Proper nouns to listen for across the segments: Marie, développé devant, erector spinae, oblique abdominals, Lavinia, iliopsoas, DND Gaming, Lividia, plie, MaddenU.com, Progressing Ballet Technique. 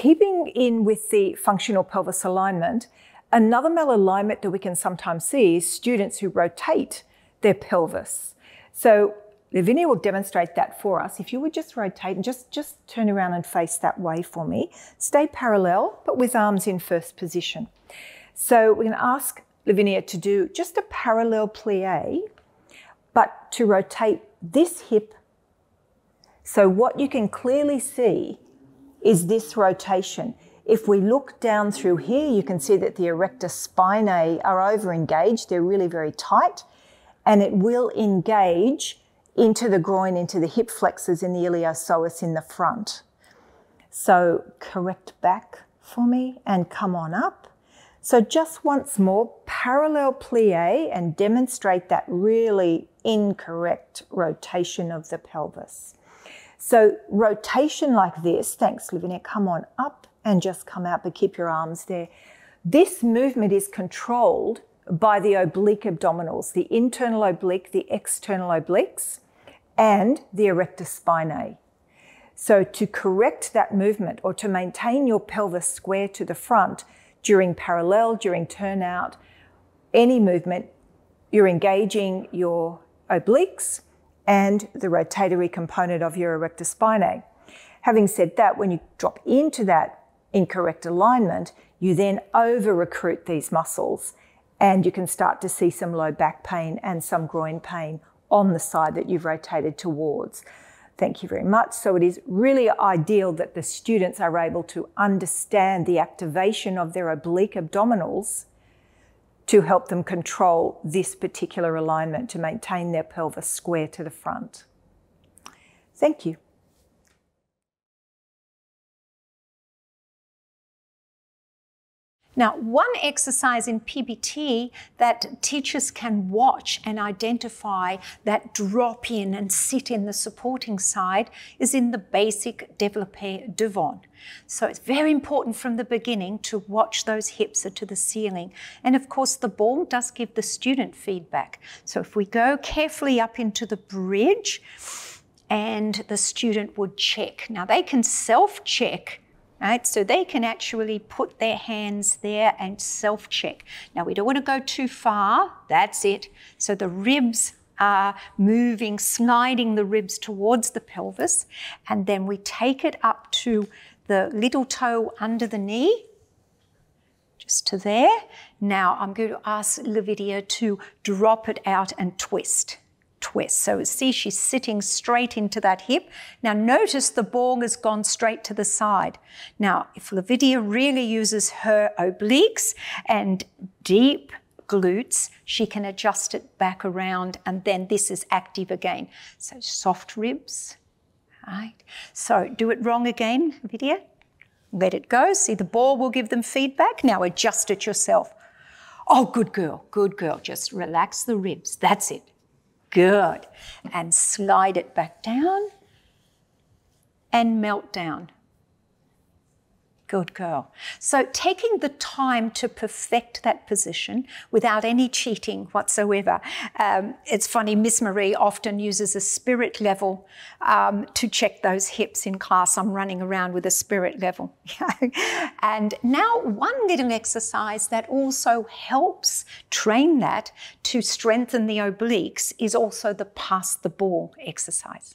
Keeping in with the functional pelvis alignment, another malalignment that we can sometimes see is students who rotate their pelvis. So Lavinia will demonstrate that for us. If you would just rotate and just turn around and face that way for me. Stay parallel, but with arms in first position. So we're going to ask Lavinia to do just a parallel plie, but to rotate this hip. So what you can clearly see is this rotation. If we look down through here, you can see that the erector spinae are over engaged. They're really very tight, and it will engage into the groin, into the hip flexors, in the iliopsoas in the front. So correct back for me and come on up. So just once more, parallel plie and demonstrate that really incorrect rotation of the pelvis. So rotation like this, thanks Lavinia, come on up and just come out, but keep your arms there. This movement is controlled by the oblique abdominals, the internal oblique, the external obliques, and the erector spinae. So to correct that movement or to maintain your pelvis square to the front during parallel, during turnout, any movement, you're engaging your obliques and the rotatory component of your erector spinae. Having said that, when you drop into that incorrect alignment, you then over-recruit these muscles, and you can start to see some low back pain and some groin pain on the side that you've rotated towards. Thank you very much. So it is really ideal that the students are able to understand the activation of their oblique abdominals to help them control this particular alignment to maintain their pelvis square to the front. Thank you. Now, one exercise in PBT that teachers can watch and identify that drop in and sit in the supporting side is in the basic développé devant. So it's very important from the beginning to watch those hips are to the ceiling. And of course, the ball does give the student feedback. So if we go carefully up into the bridge, and the student would check. Now, they can self-check. Right, so they can actually put their hands there and self-check. Now, we don't want to go too far. That's it. So the ribs are moving, sliding the ribs towards the pelvis. And then we take it up to the little toe under the knee, just to there. Now, I'm going to ask Lividia to drop it out and twist. So see, she's sitting straight into that hip. Now notice the ball has gone straight to the side. Now, if Lividia really uses her obliques and deep glutes, she can adjust it back around, and then this is active again. So soft ribs, right? So do it wrong again, Lividia. Let it go. See, the ball will give them feedback. Now adjust it yourself. Oh, good girl, good girl. Just relax the ribs, that's it. Good. And slide it back down and melt down. Good girl. So taking the time to perfect that position without any cheating whatsoever. It's funny, Miss Marie often uses a spirit level to check those hips in class. I'm running around with a spirit level. And now one little exercise that also helps train that to strengthen the obliques is also the pass the ball exercise.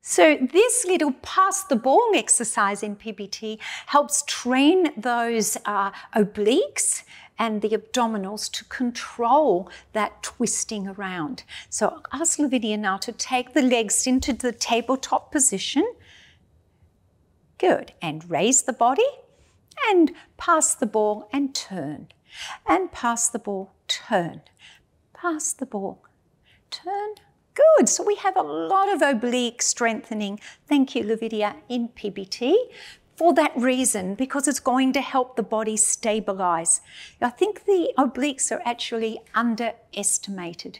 So this little pass the ball exercise in PBT helps train those obliques and the abdominals to control that twisting around. So ask Lividia now to take the legs into the tabletop position. Good, and raise the body and pass the ball and turn. And pass the ball, turn. Pass the ball, turn. Good, so we have a lot of oblique strengthening, thank you Lividia, in PBT for that reason, because it's going to help the body stabilize. I think the obliques are actually underestimated.